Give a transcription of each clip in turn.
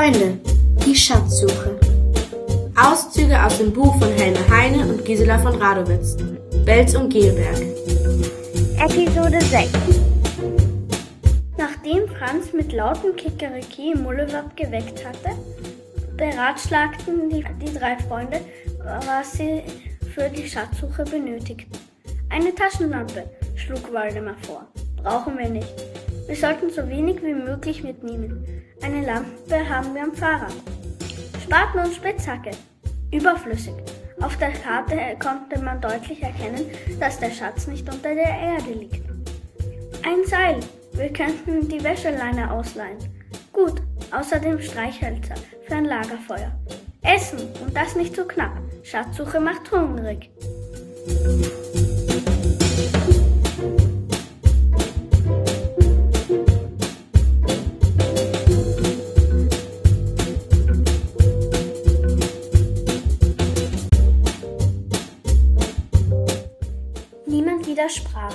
Freunde, die Schatzsuche. Auszüge aus dem Buch von Helme Heine und Gisela von Radowitz, Belz und Gehlberg. Episode 6. Nachdem Franz mit lautem Kikeriki Mullewapp geweckt hatte, beratschlagten die drei Freunde, was sie für die Schatzsuche benötigten. Eine Taschenlampe, schlug Waldemar vor. Brauchen wir nicht. Wir sollten so wenig wie möglich mitnehmen. Eine Lampe haben wir am Fahrrad. Spaten und Spitzhacke. Überflüssig. Auf der Karte konnte man deutlich erkennen, dass der Schatz nicht unter der Erde liegt. Ein Seil. Wir könnten die Wäscheleine ausleihen. Gut, außerdem Streichhölzer für ein Lagerfeuer. Essen, und das nicht zu knapp. Schatzsuche macht hungrig. Niemand widersprach.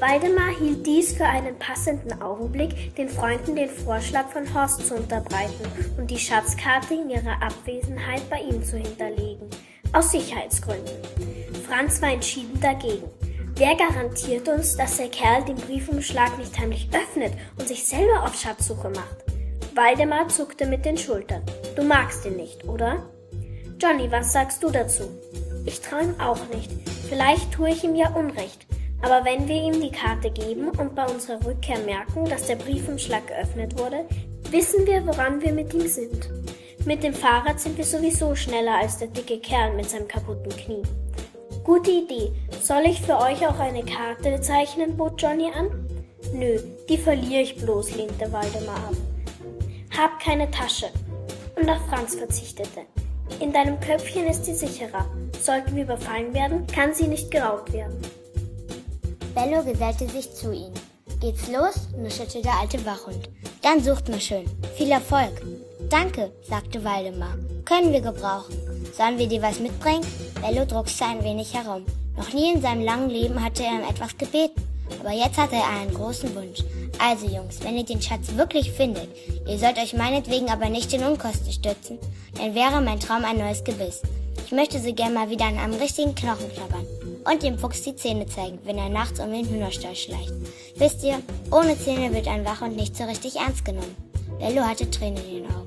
Waldemar hielt dies für einen passenden Augenblick, den Freunden den Vorschlag von Horst zu unterbreiten und die Schatzkarte in ihrer Abwesenheit bei ihm zu hinterlegen. Aus Sicherheitsgründen. Franz war entschieden dagegen. Wer garantiert uns, dass der Kerl den Briefumschlag nicht heimlich öffnet und sich selber auf Schatzsuche macht? Waldemar zuckte mit den Schultern. Du magst ihn nicht, oder? Johnny, was sagst du dazu? Ich traue ihm auch nicht. Vielleicht tue ich ihm ja Unrecht. Aber wenn wir ihm die Karte geben und bei unserer Rückkehr merken, dass der Briefumschlag geöffnet wurde, wissen wir, woran wir mit ihm sind. Mit dem Fahrrad sind wir sowieso schneller als der dicke Kerl mit seinem kaputten Knie. Gute Idee. Soll ich für euch auch eine Karte zeichnen, bot Johnny an. Nö, die verliere ich bloß, lehnte Waldemar ab. Hab keine Tasche. Und auch Franz verzichtete. In deinem Köpfchen ist sie sicherer. Sollten wir überfallen werden, kann sie nicht geraubt werden. Bello gesellte sich zu ihnen. Geht's los, nuschelte der alte Wachhund. Dann sucht mal schön. Viel Erfolg. Danke, sagte Waldemar. Können wir gebrauchen. Sollen wir dir was mitbringen? Bello druckste ein wenig herum. Noch nie in seinem langen Leben hatte er ihm etwas gebeten. Aber jetzt hatte er einen großen Wunsch. Also Jungs, wenn ihr den Schatz wirklich findet, ihr sollt euch meinetwegen aber nicht in Unkosten stürzen, dann wäre mein Traum ein neues Gebiss. Ich möchte so gern mal wieder an einem richtigen Knochen knabbern und dem Fuchs die Zähne zeigen, wenn er nachts um den Hühnerstall schleicht. Wisst ihr, ohne Zähne wird ein Wachhund nicht so richtig ernst genommen. Bello hatte Tränen in den Augen.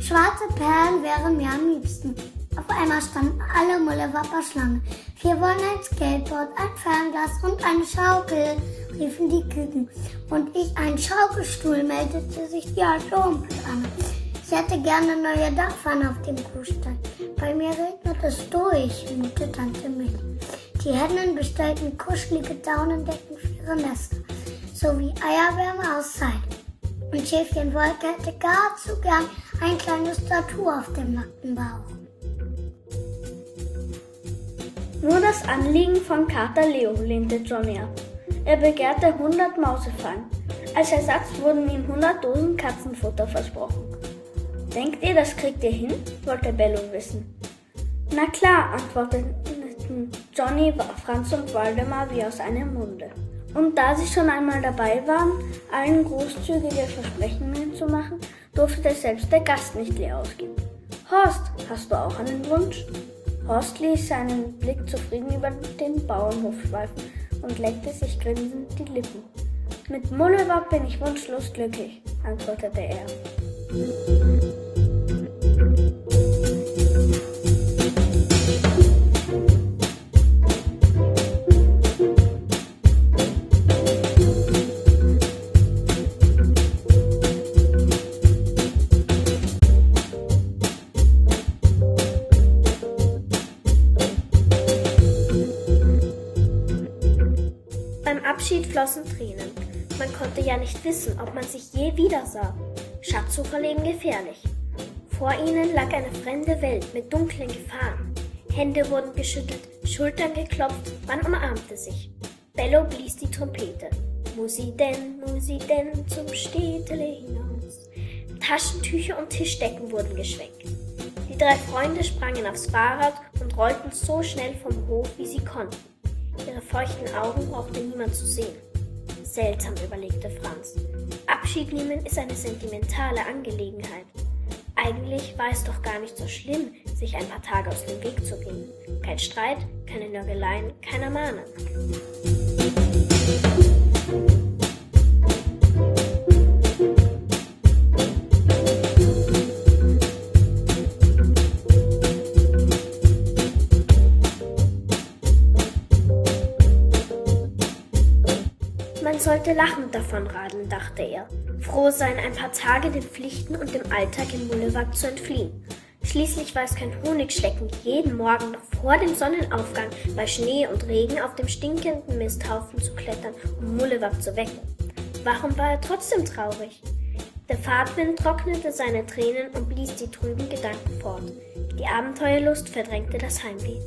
Schwarze Perlen wären mir am liebsten. Auf einmal standen alle Mullewapper Schlange. Wir wollen ein Skateboard, ein Fernglas und eine Schaukel, riefen die Küken. Und ich einen Schaukelstuhl, meldete sich die alte Humpel an. Ich hätte gerne neue Dachpfanne auf dem Kuhstein. Bei mir regnet es durch, murmelte Tante Milch. Die Hennen bestellten kuschelige Daunendecken für ihre Nester, sowie Eierwärme aus Seide. Und Schäfchen Wolke hätte gar zu gern ein kleines Tattoo auf dem nackten Bauch. Nur das Anliegen von Kater Leo lehnte Johnny ab. Er begehrte 100 Mausefallen. Als Ersatz wurden ihm 100 Dosen Katzenfutter versprochen. Denkt ihr, das kriegt ihr hin? Wollte Bello wissen. Na klar, antworteten Johnny, Franz und Waldemar wie aus einem Munde. Und da sie schon einmal dabei waren, allen großzügige Versprechungen zu machen, durfte selbst der Gast nicht leer ausgehen. Horst, hast du auch einen Wunsch? Horst ließ seinen Blick zufrieden über den Bauernhof schweifen und leckte sich grinsend die Lippen. Mit Mullewapp bin ich wunschlos glücklich, antwortete er. Flossen Tränen. Man konnte ja nicht wissen, ob man sich je wieder sah. Schatzsucher leben gefährlich. Vor ihnen lag eine fremde Welt mit dunklen Gefahren. Hände wurden geschüttelt, Schultern geklopft, man umarmte sich. Bello blies die Trompete. Musi denn, zum Städtele hinaus. Taschentücher und Tischdecken wurden geschwenkt. Die drei Freunde sprangen aufs Fahrrad und rollten so schnell vom Hof, wie sie konnten. Ihre feuchten Augen brauchte niemand zu sehen. Seltsam, überlegte Franz. Abschied nehmen ist eine sentimentale Angelegenheit. Eigentlich war es doch gar nicht so schlimm, sich ein paar Tage aus dem Weg zu gehen. Kein Streit, keine Nörgeleien, keine Mahnen. Man sollte lachend davon radeln, dachte er. Froh sein, ein paar Tage den Pflichten und dem Alltag in Mullewapp zu entfliehen. Schließlich war es kein Honigschlecken, jeden Morgen noch vor dem Sonnenaufgang bei Schnee und Regen auf dem stinkenden Misthaufen zu klettern, um Mullewapp zu wecken. Warum war er trotzdem traurig? Der Fahrtwind trocknete seine Tränen und blies die trüben Gedanken fort. Die Abenteuerlust verdrängte das Heimweh.